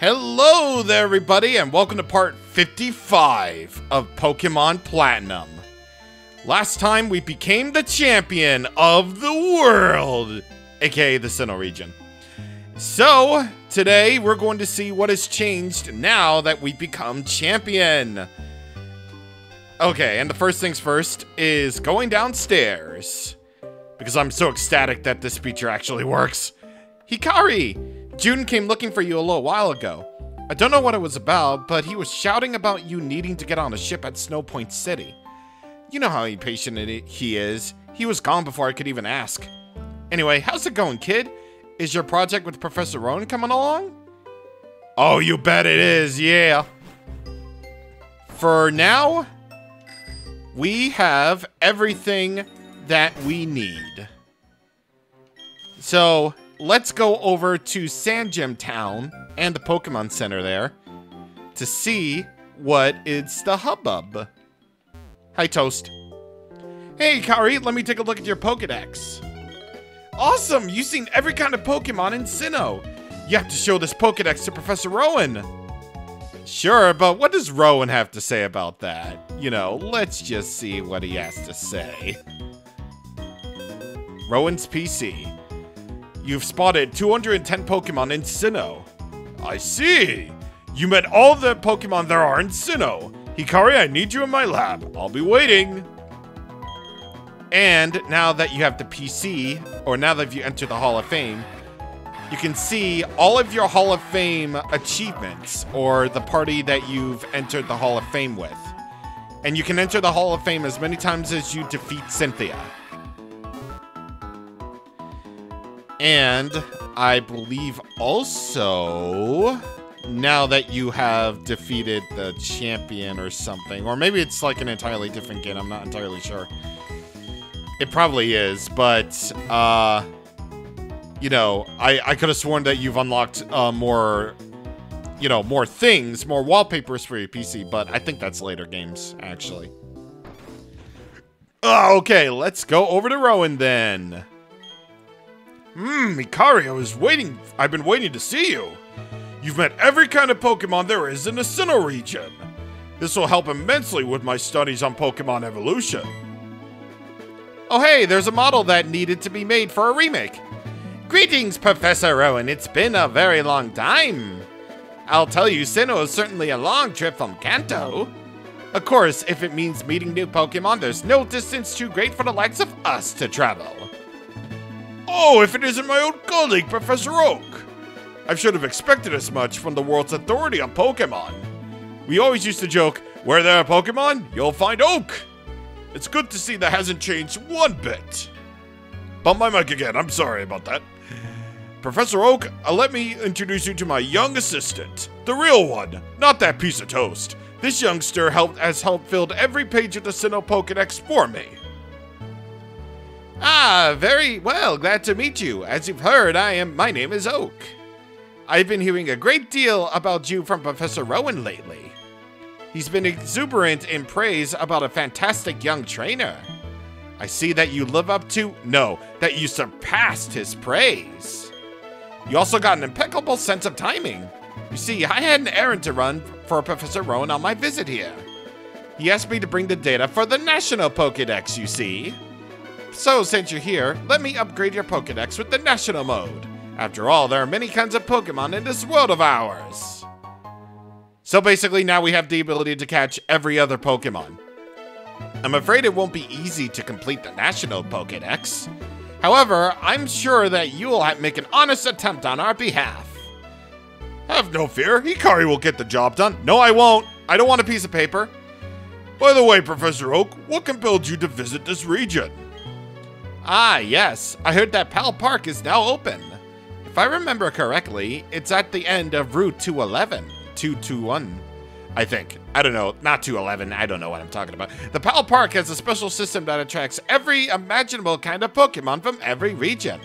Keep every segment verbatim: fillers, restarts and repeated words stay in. Hello there, everybody, and welcome to part fifty-five of Pokemon Platinum. Last time, we became the champion of the world, aka the Sinnoh region. So, today, we're going to see what has changed now that we've become champion. Okay, and the first things first is going downstairs, because I'm so ecstatic that this feature actually works. Hikari! June came looking for you a little while ago. I don't know what it was about, but he was shouting about you needing to get on a ship at Snow Point City. You know how impatient he is. He was gone before I could even ask. Anyway, how's it going, kid? Is your project with Professor Rowan coming along? Oh, you bet it is, yeah. For now, we have everything that we need. So let's go over to Sandgem Town and the Pokemon Center there to see what it's the hubbub. Hi, Toast. Hey, Kari, let me take a look at your Pokedex. Awesome! You've seen every kind of Pokemon in Sinnoh. You have to show this Pokedex to Professor Rowan. Sure, but what does Rowan have to say about that? You know, let's just see what he has to say. Rowan's P C. You've spotted two hundred ten Pokemon in Sinnoh. I see. You met all the Pokemon there are in Sinnoh. Hikari, I need you in my lab. I'll be waiting. And now that you have the P C, or now that you enter the Hall of Fame, you can see all of your Hall of Fame achievements, or the party that you've entered the Hall of Fame with. And you can enter the Hall of Fame as many times as you defeat Cynthia. And I believe also, now that you have defeated the champion or something, or maybe it's like an entirely different game, I'm not entirely sure. It probably is, but, uh, you know, I, I could have sworn that you've unlocked uh, more, you know, more things, more wallpapers for your P C, but I think that's later games, actually. Uh, okay, let's go over to Rowan then. Mmm, Hikari, I was waiting. I've been waiting to see you. You've met every kind of Pokemon there is in the Sinnoh region. This will help immensely with my studies on Pokemon evolution. Oh hey, there's a model that needed to be made for a remake. Greetings, Professor Rowan. It's been a very long time. I'll tell you, Sinnoh is certainly a long trip from Kanto. Of course, if it means meeting new Pokemon, there's no distance too great for the likes of us to travel. Oh, if it isn't my old colleague, Professor Oak! I should have expected as much from the world's authority on Pokemon. We always used to joke, where there are Pokemon, you'll find Oak! It's good to see that hasn't changed one bit. Bump my mic again, I'm sorry about that. Professor Oak, uh, let me introduce you to my young assistant. The real one, not that piece of toast. This youngster helped has helped filled every page of the Sinnoh Pokedex for me. Ah, very well, glad to meet you. As you've heard, I am, my name is Oak. I've been hearing a great deal about you from Professor Rowan lately. He's been exuberant in praise about a fantastic young trainer. I see that you live up to, no, that you surpassed his praise. You also got an impeccable sense of timing. You see, I had an errand to run for Professor Rowan on my visit here. He asked me to bring the data for the National Pokédex, you see. So, since you're here, let me upgrade your Pokedex with the National Mode. After all, there are many kinds of Pokemon in this world of ours. So basically, now we have the ability to catch every other Pokemon. I'm afraid it won't be easy to complete the National Pokedex. However, I'm sure that you will make an honest attempt on our behalf. Have no fear, Hikari will get the job done. No, I won't. I don't want a piece of paper. By the way, Professor Oak, what compelled you to visit this region? Ah, yes. I heard that Pal Park is now open. If I remember correctly, it's at the end of Route two eleven. two twenty-one, I think. I don't know. Not two eleven. I don't know what I'm talking about. The Pal Park has a special system that attracts every imaginable kind of Pokemon from every region.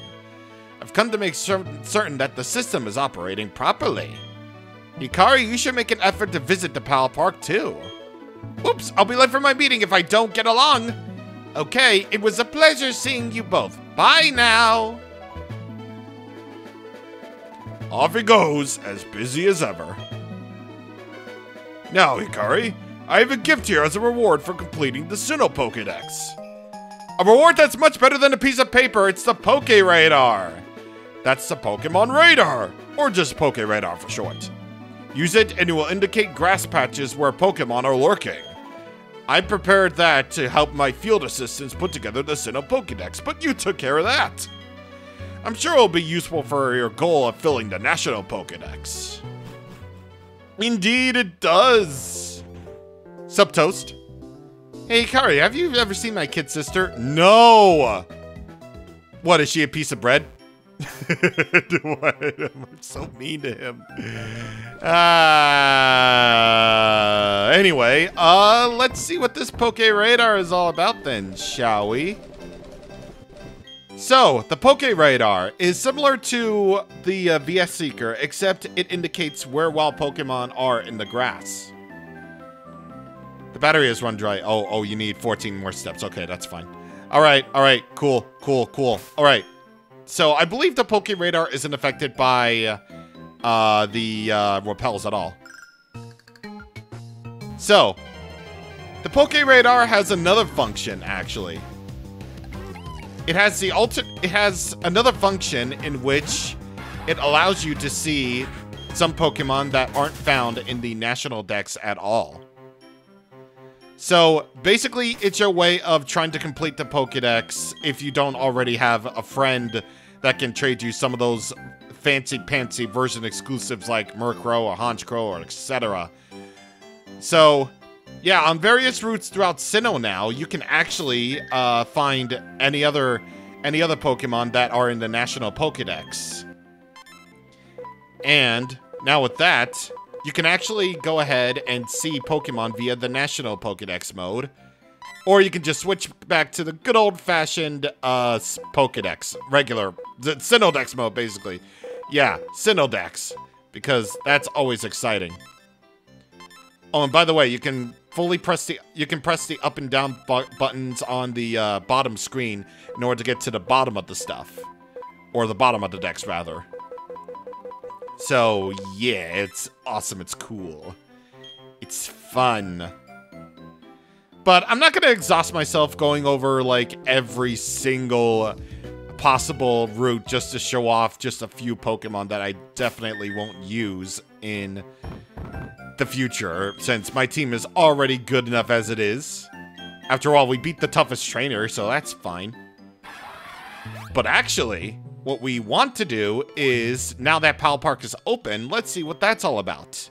I've come to make certain that the system is operating properly. Hikari, you should make an effort to visit the Pal Park, too. Oops, I'll be late for my meeting if I don't get along. Okay, it was a pleasure seeing you both. Bye now! Off he goes, as busy as ever. Now, Hikari, I have a gift here as a reward for completing the Sinnoh Pokedex. A reward that's much better than a piece of paper, it's the Poké Radar. That's the Pokemon Radar, or just Poké Radar for short. Use it and it will indicate grass patches where Pokemon are lurking. I prepared that to help my field assistants put together the Sinnoh Pokedex, but you took care of that. I'm sure it'll be useful for your goal of filling the National Pokedex. Indeed it does. Subtoast. Hey Hikari, have you ever seen my kid sister? No! What, is she a piece of bread? I'm so mean to him. Uh, anyway, uh, let's see what this Poké Radar is all about then, shall we? So, the Poké Radar is similar to the uh, V S Seeker, except it indicates where wild Pokemon are in the grass. The battery has run dry. Oh, oh, you need fourteen more steps. Okay, that's fine. All right, all right, cool, cool, cool. All right. So, I believe the Poké Radar isn't affected by uh, the uh, repels at all. So, the Poké Radar has another function, actually. It has the alter- it has another function in which it allows you to see some Pokemon that aren't found in the National Dex at all. So, basically, it's your way of trying to complete the Pokedex if you don't already have a friend that can trade you some of those fancy-pantsy version exclusives like Murkrow or Honchkrow or et cetera. So, yeah, on various routes throughout Sinnoh now, you can actually uh, find any other, any other Pokemon that are in the National Pokedex. And, now with that, you can actually go ahead and see Pokemon via the National Pokedex mode. Or you can just switch back to the good old-fashioned uh, Pokedex. Regular. The Sinnoh Dex mode, basically. Yeah, Sinnoh Dex. Because that's always exciting. Oh, and by the way, you can fully press the... You can press the up and down bu buttons on the uh, bottom screen in order to get to the bottom of the stuff. Or the bottom of the Dex, rather. So, yeah, it's awesome, it's cool. It's fun. But I'm not going to exhaust myself going over, like, every single possible route just to show off just a few Pokemon that I definitely won't use in the future, since my team is already good enough as it is. After all, we beat the toughest trainer, so that's fine. But actually... what we want to do is, now that Pal Park is open, let's see what that's all about.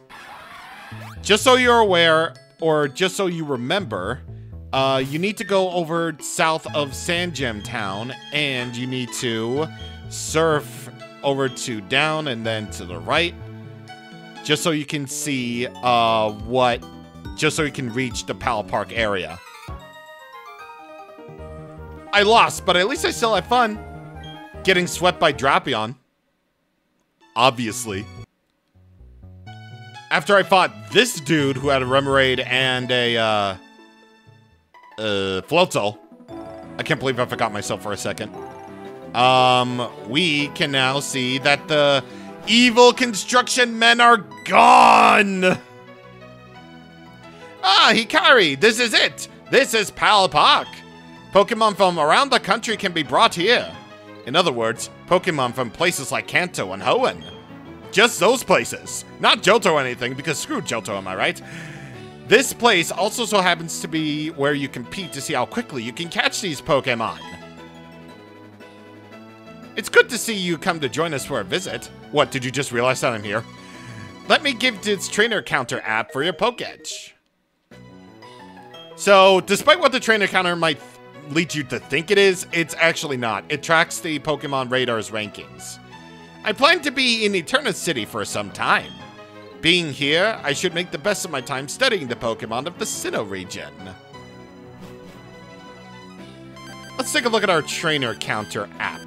Just so you're aware, or just so you remember, uh, you need to go over south of Sandgem Town, and you need to surf over to down and then to the right, just so you can see uh, what, just so you can reach the Pal Park area. I lost, but at least I still have fun. Getting swept by Drapion. Obviously. After I fought this dude who had a Remoraid and a, uh... Uh, Floatzel. I can't believe I forgot myself for a second. Um, we can now see that the evil construction men are gone! Ah, Hikari, this is it! This is Pal Park! Pokemon from around the country can be brought here. In other words, Pokemon from places like Kanto and Hoenn. Just those places. Not Johto or anything, because screw Johto, am I right? This place also so happens to be where you compete to see how quickly you can catch these Pokemon. It's good to see you come to join us for a visit. What, did you just realize that I'm here? Let me give this Trainer Counter app for your Poketch. So, despite what the Trainer Counter might think lead you to think it is, it's actually not. It tracks the Pokemon Radar's rankings. I plan to be in Eterna City for some time. Being here, I should make the best of my time studying the Pokemon of the Sinnoh region. Let's take a look at our Trainer Counter app.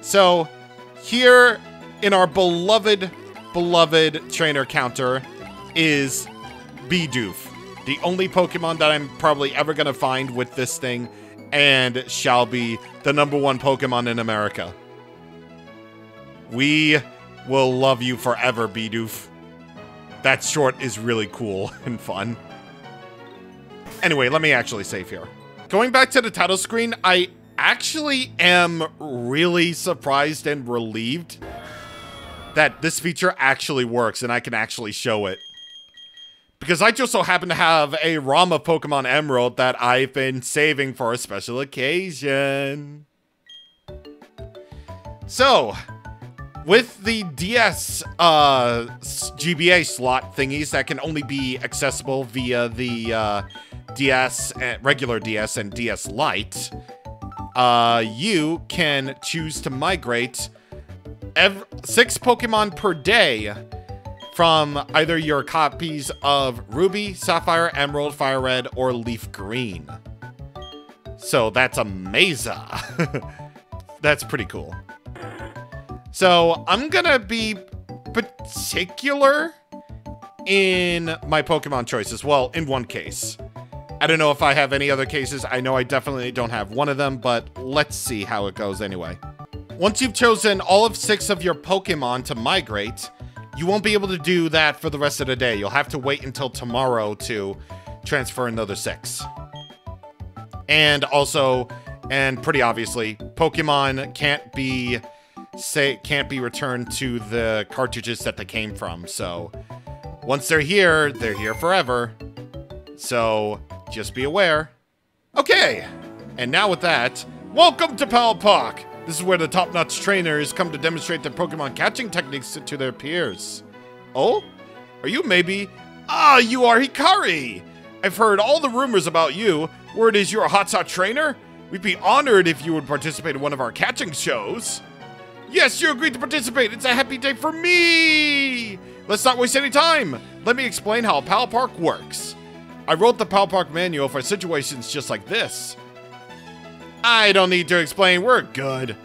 So, here in our beloved, beloved Trainer Counter is Bidoof. The only Pokemon that I'm probably ever going to find with this thing, and shall be the number one Pokemon in America. We will love you forever, Bidoof. That short is really cool and fun. Anyway, let me actually save here. Going back to the title screen, I actually am really surprised and relieved that this feature actually works and I can actually show it. Because I just so happen to have a ROM of Pokemon Emerald that I've been saving for a special occasion. So, with the D S uh, G B A slot thingies that can only be accessible via the uh, D S, regular D S and D S Lite, uh, you can choose to migrate ev six Pokemon per day from either your copies of Ruby, Sapphire, Emerald, Fire Red, or Leaf Green. So that's amazing. That's pretty cool. So I'm gonna be particular in my Pokemon choices. Well, in one case. I don't know if I have any other cases. I know I definitely don't have one of them, but let's see how it goes anyway. Once you've chosen all of six of your Pokemon to migrate, you won't be able to do that for the rest of the day. You'll have to wait until tomorrow to transfer another six. And also, and pretty obviously, Pokemon can't be say can't be returned to the cartridges that they came from. So once they're here, they're here forever. So just be aware. Okay, and now with that, welcome to Pal Park. This is where the top-notch trainers come to demonstrate their Pokemon catching techniques to their peers. Oh? Are you maybe... Ah, you are Hikari! I've heard all the rumors about you. Word is you're a hotshot trainer? We'd be honored if you would participate in one of our catching shows. Yes, you agreed to participate. It's a happy day for me! Let's not waste any time. Let me explain how Pal Park works. I wrote the Pal Park manual for situations just like this. I don't need to explain, we're good.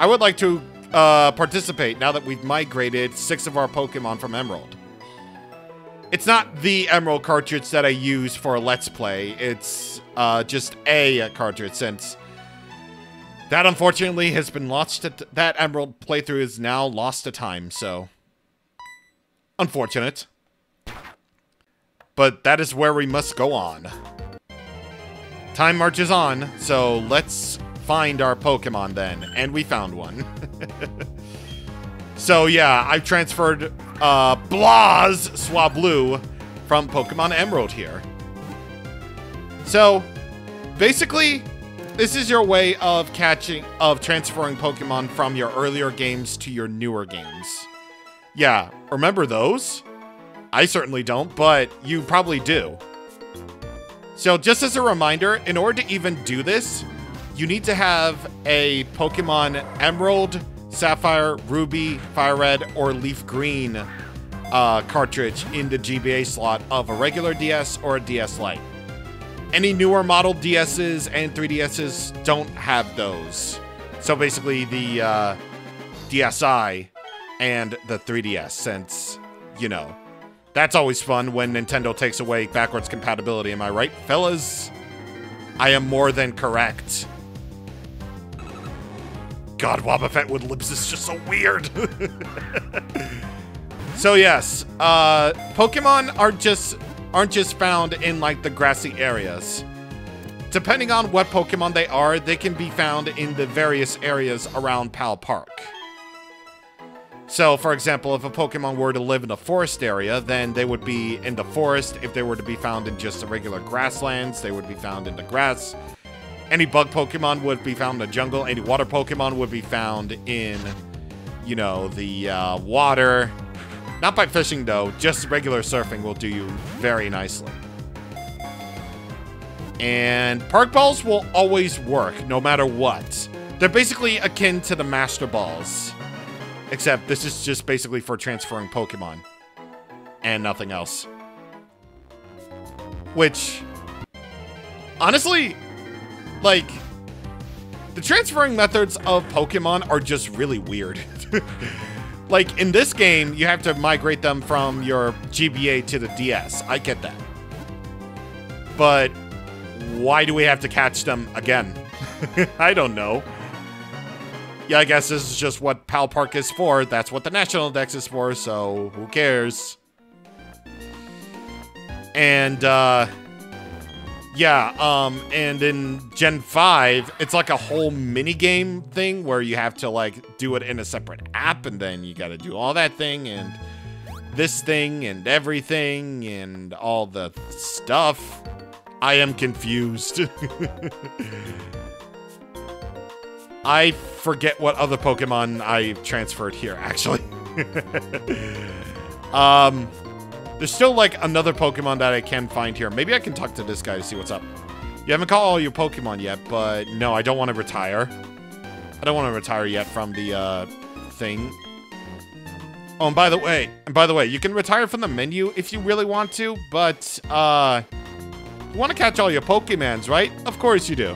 I would like to uh, participate now that we've migrated six of our Pokemon from Emerald. It's not the Emerald cartridge that I use for Let's Play, it's uh, just a cartridge since that unfortunately has been lost to t that Emerald playthrough is now lost to time, so. Unfortunate. But that is where we must go on. Time marches on, so let's find our Pokemon then. And we found one. So yeah, I've transferred uh, Blaz Swablu from Pokemon Emerald here. So basically, this is your way of catching, of transferring Pokemon from your earlier games to your newer games. Yeah, remember those? I certainly don't, but you probably do. So just as a reminder, in order to even do this, you need to have a Pokemon Emerald, Sapphire, Ruby, Fire Red, or Leaf Green uh, cartridge in the G B A slot of a regular D S or a D S Lite. Any newer model D Ss and three D Ss don't have those. So basically the uh, D S I and the three D S, since, you know, that's always fun when Nintendo takes away backwards compatibility, am I right, fellas? I am more than correct. God, Wobbuffet with lips is just so weird. So yes, uh, Pokemon aren't just, aren't just found in like the grassy areas. Depending on what Pokemon they are, they can be found in the various areas around Pal Park. So, for example, if a Pokemon were to live in a forest area, then they would be in the forest. If they were to be found in just the regular grasslands, they would be found in the grass. Any bug Pokemon would be found in the jungle. Any water Pokemon would be found in, you know, the uh, water. Not by fishing, though. Just regular surfing will do you very nicely. And Park Balls will always work, no matter what. They're basically akin to the Master Balls. Except this is just basically for transferring Pokemon. And nothing else. Which, honestly, like, the transferring methods of Pokemon are just really weird. Like, in this game, you have to migrate them from your G B A to the D S. I get that. But why do we have to catch them again? I don't know. yeah, I guess this is just what Pal Park is for. That's what the National Dex is for, so who cares? And, uh... yeah, um, and in Gen five, it's like a whole mini-game thing where you have to, like, do it in a separate app, and then you gotta do all that thing, and this thing, and everything, and all the stuff. I am confused. I forget what other Pokemon I transferred here, actually. um... There's still, like, another Pokemon that I can find here. Maybe I can talk to this guy to see what's up. You haven't caught all your Pokemon yet, but no, I don't want to retire. I don't want to retire yet from the, uh, thing. Oh, and by the way, and by the way, you can retire from the menu if you really want to, but, uh, you want to catch all your Pokemons, right? Of course you do.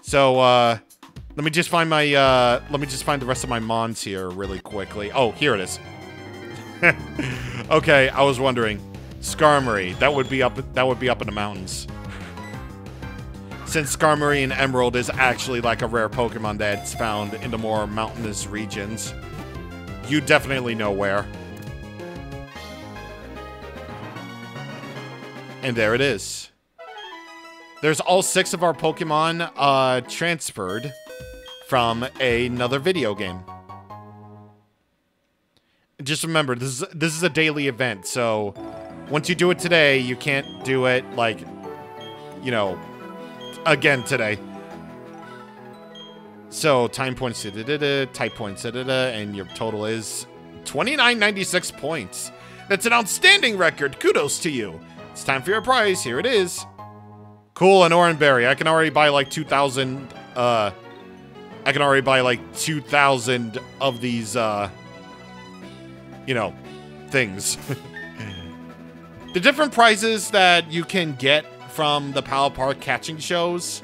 So, uh, let me just find my, uh, let me just find the rest of my mons here really quickly. Oh, here it is. Okay, I was wondering. Skarmory, that would be up that would be up in the mountains. Since Skarmory and Emerald is actually like a rare Pokemon that's found in the more mountainous regions. You definitely know where. And there it is. There's all six of our Pokemon uh, transferred from another video game. Just remember, this is, this is a daily event, so once you do it today, you can't do it, like, you know, again today. So, time points, da, da, da, type points, da, da, da, and your total is twenty-nine ninety-six points. That's an outstanding record. Kudos to you. It's time for your prize. Here it is. Cool, an Oranberry. I can already buy, like, two thousand, uh, I can already buy, like, two thousand of these, uh... you know, things. The different prizes that you can get from the Pal Park catching shows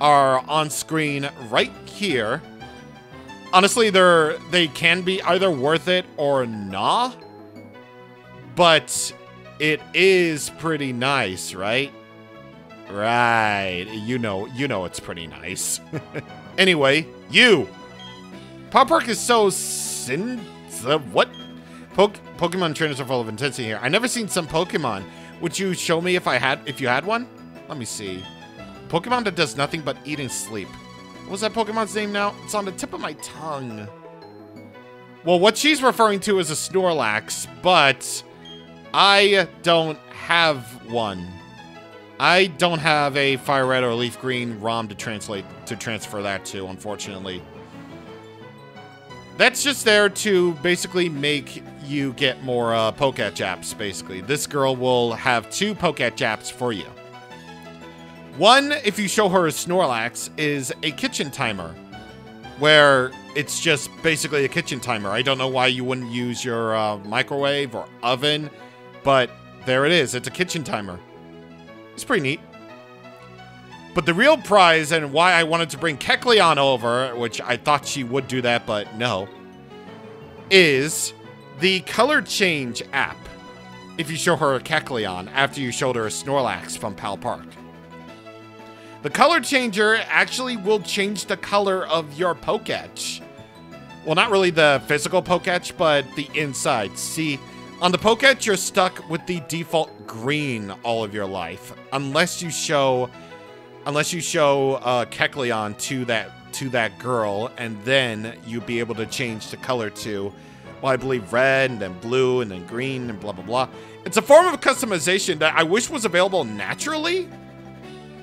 are on screen right here. Honestly, they're they can be either worth it or nah, but it is pretty nice, right? Right. You know, you know it's pretty nice. Anyway, you. Pal Park is so sin the what? Pokemon trainers are full of intensity here. I never seen some Pokemon. Would you show me if I had, if you had one? Let me see. Pokemon that does nothing but eat and sleep. What was that Pokemon's name now? It's on the tip of my tongue. Well, what she's referring to is a Snorlax, but I don't have one. I don't have a Fire Red or Leaf Green ROM to translate to transfer that to, unfortunately. That's just there to basically make you get more uh, Poketch apps, basically. This girl will have two Poketch apps for you. One, if you show her a Snorlax, is a kitchen timer, where it's just basically a kitchen timer. I don't know why you wouldn't use your uh, microwave or oven, but there it is. It's a kitchen timer. It's pretty neat. But the real prize, and why I wanted to bring Kecleon over, which I thought she would do that, but no, is the Color Change app. If you show her a Kecleon after you showed her a Snorlax from Pal Park. The Color Changer actually will change the color of your Poketch. Well, not really the physical Poketch, but the inside. See, on the Poketch, you're stuck with the default green all of your life, unless you show... Unless you show uh, Kecleon to that to that girl, and then you'll be able to change the color to, well, I believe red, and then blue, and then green, and blah, blah, blah. It's a form of customization that I wish was available naturally,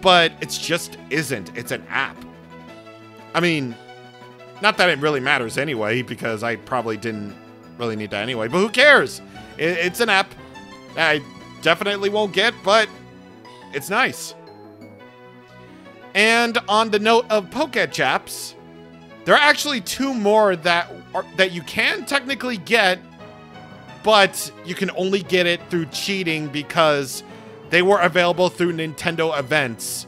but it just isn't. It's an app. I mean, not that it really matters anyway, because I probably didn't really need that anyway, but who cares? It, it's an app that I definitely won't get, but it's nice. And on the note of Poketch apps, there are actually two more that are, that you can technically get, but you can only get it through cheating because they were available through Nintendo events.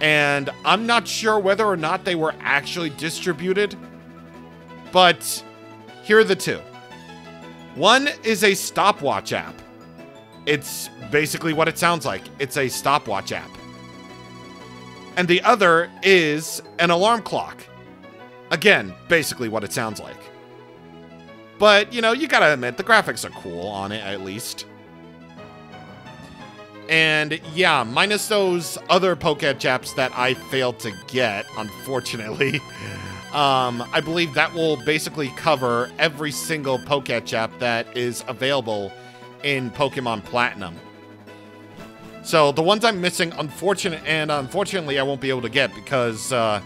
And I'm not sure whether or not they were actually distributed, but here are the two. One is a stopwatch app. It's basically what it sounds like. It's a stopwatch app. And the other is an alarm clock. Again, basically what it sounds like. But, you know, you gotta admit, the graphics are cool on it, at least. And, yeah, minus those other Poketch apps that I failed to get, unfortunately. Um, I believe that will basically cover every single Poketch app that is available in Pokemon Platinum. So, the ones I'm missing, unfortunate, and unfortunately I won't be able to get because uh,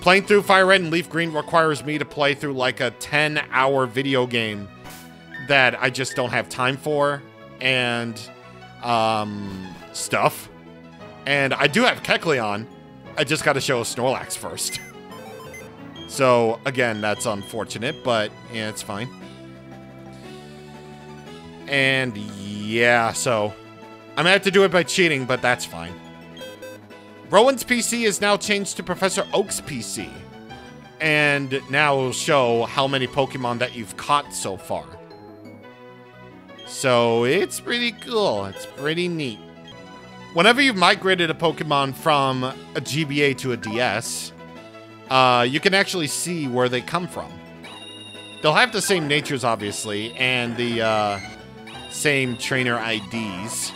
playing through Fire Red and Leaf Green requires me to play through like a ten hour video game that I just don't have time for. And... Um, stuff. And I do have Kecleon. I just gotta show a Snorlax first. So, again, that's unfortunate, but yeah, it's fine. And yeah, so I'm gonna have to do it by cheating, but that's fine. Rowan's P C is now changed to Professor Oak's P C. And now it'll show how many Pokemon that you've caught so far. So, it's pretty cool. It's pretty neat. Whenever you've migrated a Pokemon from a G B A to a D S, uh, you can actually see where they come from. They'll have the same natures, obviously, and the uh, same trainer I Ds.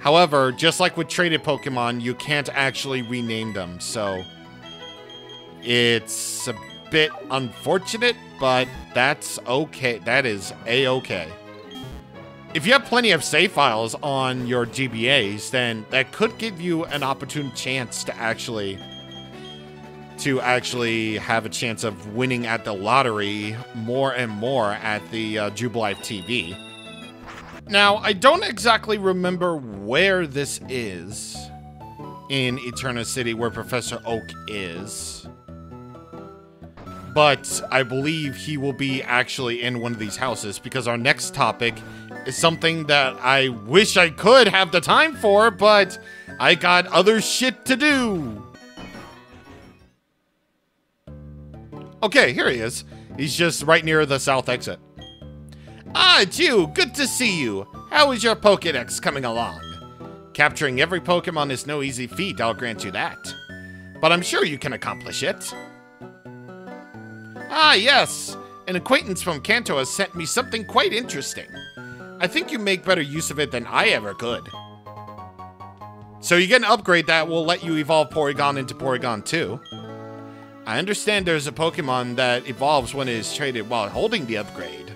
However, just like with traded Pokemon, you can't actually rename them, so... It's a bit unfortunate, but that's okay. That is a-okay. If you have plenty of save files on your G B As, then that could give you an opportune chance to actually to actually have a chance of winning at the lottery more and more at the uh, Jubilife T V. Now, I don't exactly remember where this is in Eterna City where Professor Oak is, but I believe he will be actually in one of these houses because our next topic is something that I wish I could have the time for, but I got other shit to do. Okay, here he is. He's just right near the south exit. Ah, it's you. Good to see you. How is your Pokedex coming along? Capturing every Pokemon is no easy feat, I'll grant you that. But I'm sure you can accomplish it. Ah, yes. An acquaintance from Kanto has sent me something quite interesting. I think you make better use of it than I ever could. So you get an upgrade that will let you evolve Porygon into Porygon two. I understand there's a Pokemon that evolves when it is traded while holding the upgrade.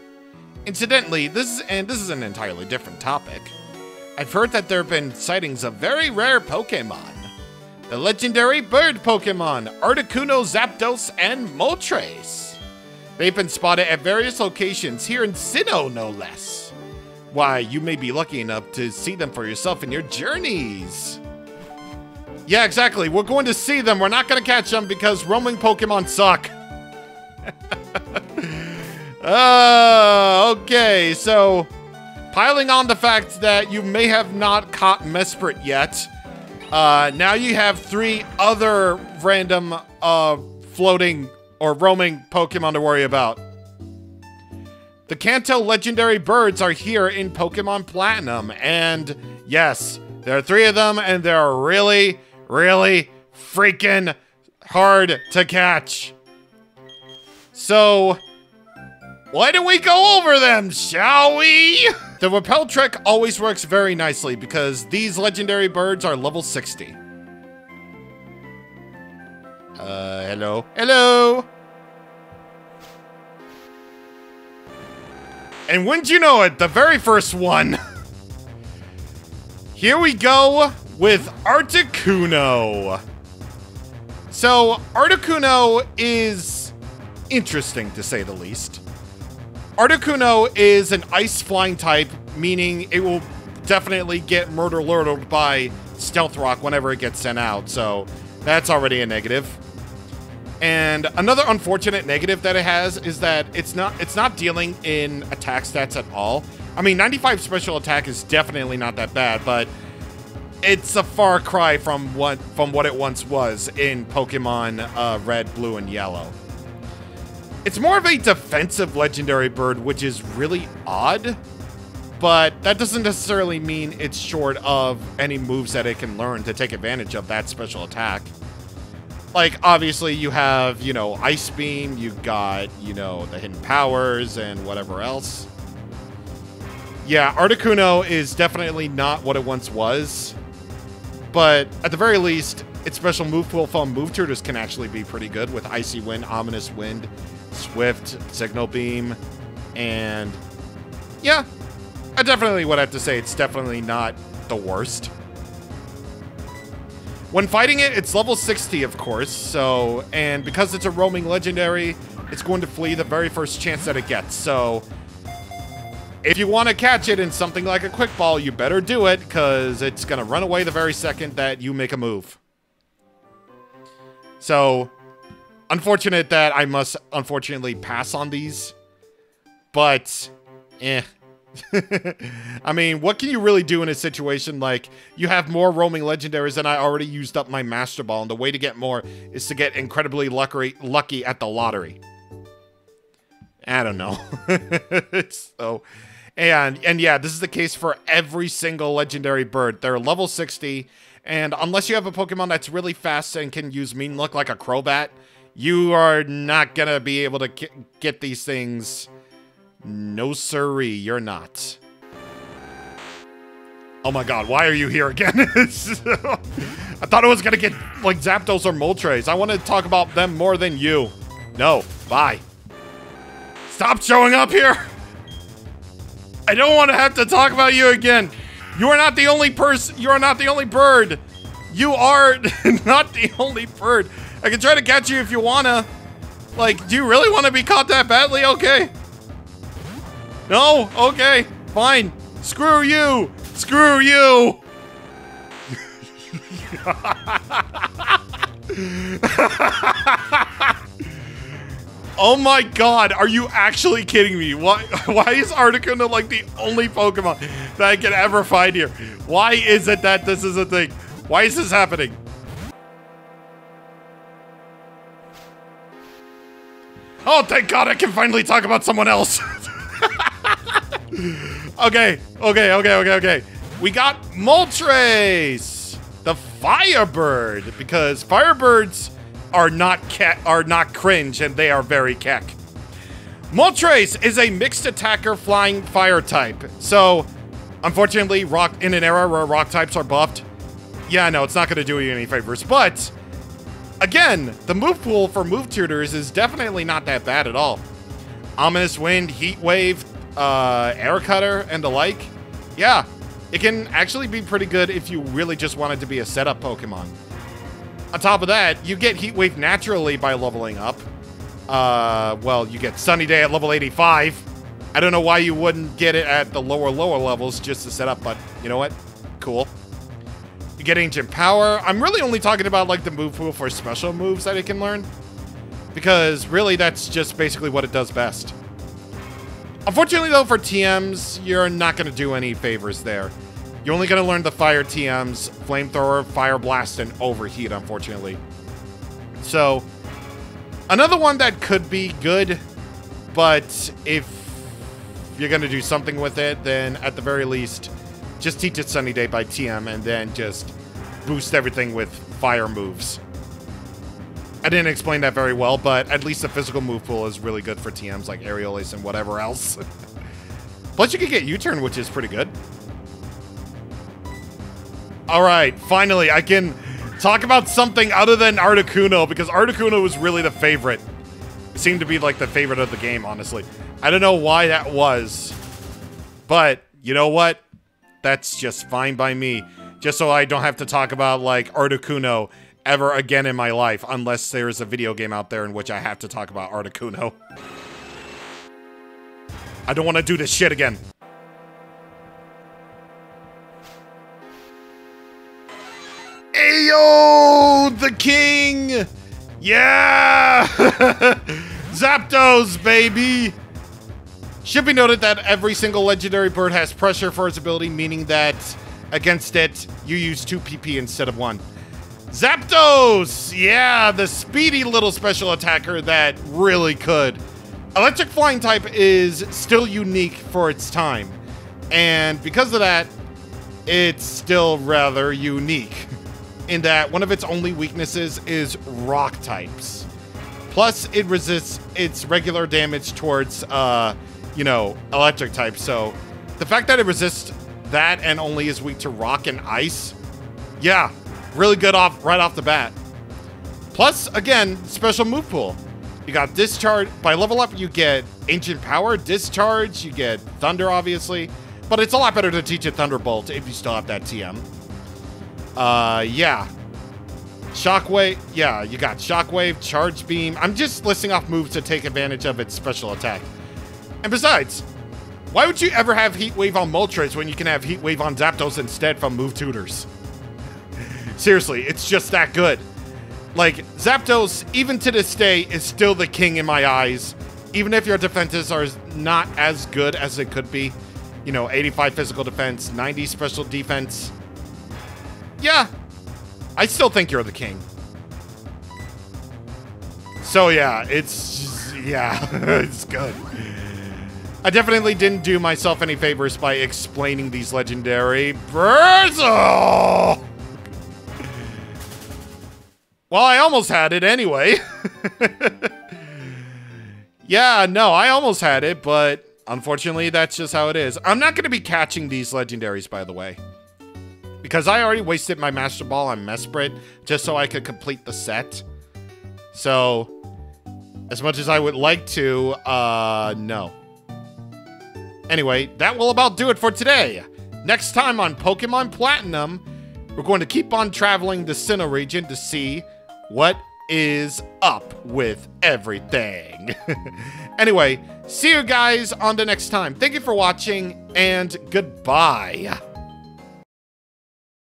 Incidentally, this is, and this is an entirely different topic. I've heard that there have been sightings of very rare Pokemon. The legendary bird Pokemon, Articuno, Zapdos, and Moltres. They've been spotted at various locations here in Sinnoh, no less. Why, you may be lucky enough to see them for yourself in your journeys. Yeah, exactly. We're going to see them. We're not going to catch them because roaming Pokemon suck. uh, okay, so piling on the fact that you may have not caught Mesprit yet, uh, now you have three other random uh, floating or roaming Pokemon to worry about. The Kanto legendary birds are here in Pokemon Platinum, and yes, there are three of them, and they're really, really freaking hard to catch. So, why don't we go over them, shall we? The rappel trick always works very nicely because these legendary birds are level sixty. Uh, hello? Hello? And wouldn't you know it, the very first one. Here we go with Articuno. So, Articuno is interesting, to say the least. Articuno is an ice flying type, meaning it will definitely get murder-lurtled by Stealth Rock whenever it gets sent out. So, that's already a negative. And another unfortunate negative that it has is that it's not it's not dealing in attack stats at all. I mean, ninety-five special attack is definitely not that bad, but it's a far cry from what from what it once was in Pokemon uh, Red, Blue, and Yellow. It's more of a defensive legendary bird, which is really odd, but that doesn't necessarily mean it's short of any moves that it can learn to take advantage of that special attack. like, obviously you have, you know, Ice Beam, you've got, you know, the Hidden Powers and whatever else. Yeah, Articuno is definitely not what it once was. But at the very least, its special move pool foam move tutors can actually be pretty good with Icy Wind, Ominous Wind, Swift, Signal Beam, and yeah, I definitely would have to say it's definitely not the worst. When fighting it, it's level sixty, of course, so, and because it's a roaming legendary, it's going to flee the very first chance that it gets, so if you want to catch it in something like a quick ball, you better do it, because it's going to run away the very second that you make a move. So, unfortunate that I must unfortunately pass on these, but, eh. I mean, what can you really do in a situation like you have more roaming legendaries than I already used up my Master Ball, and the way to get more is to get incredibly lucky, lucky at the lottery. I don't know. So... And, and yeah, this is the case for every single legendary bird. They're level sixty, and unless you have a Pokemon that's really fast and can use Mean Look like a Crobat, you are not going to be able to get these things. No siree, you're not. Oh my god, why are you here again? I thought I was going to get, like, Zapdos or Moltres. I want to talk about them more than you. No, bye. Stop showing up here! I don't want to have to talk about you again. You are not the only person. You are not the only bird. You are not the only bird. I can try to catch you if you wanna. Like, do you really want to be caught that badly? Okay. No. Okay. Fine. Screw you. Screw you. Oh my god, are you actually kidding me? Why, why is Articuno like the only Pokemon that I can ever find here? Why is it that this is a thing? Why is this happening? Oh, thank god I can finally talk about someone else. Okay, okay, okay, okay, okay. We got Moltres, the Firebird, because Firebirds are not cat are not cringe, and they are very keck. Moltres is a mixed attacker flying fire type. So, unfortunately, rock in an era where rock types are buffed. Yeah, no, it's not going to do you any favors. But again, the move pool for move tutors is definitely not that bad at all. Ominous Wind, Heat Wave, uh, Air Cutter, and the like. Yeah, it can actually be pretty good if you really just wanted to be a setup Pokemon. On top of that, you get Heat Wave naturally by leveling up. Uh, well, you get Sunny Day at level eighty-five. I don't know why you wouldn't get it at the lower, lower levels just to set up, but you know what? Cool. You get Ancient Power. I'm really only talking about, like, the move pool for special moves that it can learn, because really that's just basically what it does best. Unfortunately, though, for T Ms, you're not going to do any favors there. You're only going to learn the fire T Ms, Flamethrower, Fire Blast, and Overheat, unfortunately. So, another one that could be good, but if you're going to do something with it, then at the very least, just teach it Sunny Day by T M, and then just boost everything with fire moves. I didn't explain that very well, but at least the physical move pool is really good for T Ms like Aerialist and whatever else. Plus, you can get U-Turn, which is pretty good. Alright, finally, I can talk about something other than Articuno, because Articuno was really the favorite. It seemed to be, like, the favorite of the game, honestly. I don't know why that was. But, you know what? That's just fine by me. Just so I don't have to talk about, like, Articuno ever again in my life, unless there is a video game out there in which I have to talk about Articuno. I don't want to do this shit again. Ayo, the king! Yeah! Zapdos, baby! Should be noted that every single legendary bird has pressure for its ability, meaning that against it, you use two P P instead of one. Zapdos! Yeah, the speedy little special attacker that really could. Electric flying type is still unique for its time, and because of that, it's still rather unique. in that one of its only weaknesses is rock types. Plus, it resists its regular damage towards, uh, you know, electric types. So the fact that it resists that and only is weak to rock and ice, yeah, really good off right off the bat. Plus, again, special move pool. You got Discharge. By level up, you get Ancient Power, Discharge, you get Thunder, obviously. But it's a lot better to teach it Thunderbolt if you still have that T M. Uh, yeah. Shockwave. Yeah, you got Shockwave, Charge Beam. I'm just listing off moves to take advantage of its special attack. And besides, why would you ever have Heat Wave on Moltres when you can have Heat Wave on Zapdos instead from move tutors? Seriously, it's just that good. Like, Zapdos, even to this day, is still the king in my eyes. Even if your defenses are not as good as it could be. You know, eighty-five physical defense, ninety special defense. Yeah, I still think you're the king. So yeah, it's just, yeah, it's good. I definitely didn't do myself any favors by explaining these legendary birds. Oh! Well, I almost had it anyway. Yeah, no, I almost had it, but unfortunately, that's just how it is. I'm not going to be catching these legendaries, by the way, because I already wasted my Master Ball on Mesprit just so I could complete the set. So, as much as I would like to, uh, no. Anyway, that will about do it for today. Next time on Pokemon Platinum, we're going to keep on traveling the Sinnoh region to see what is up with everything. Anyway, see you guys on the next time. Thank you for watching, and goodbye.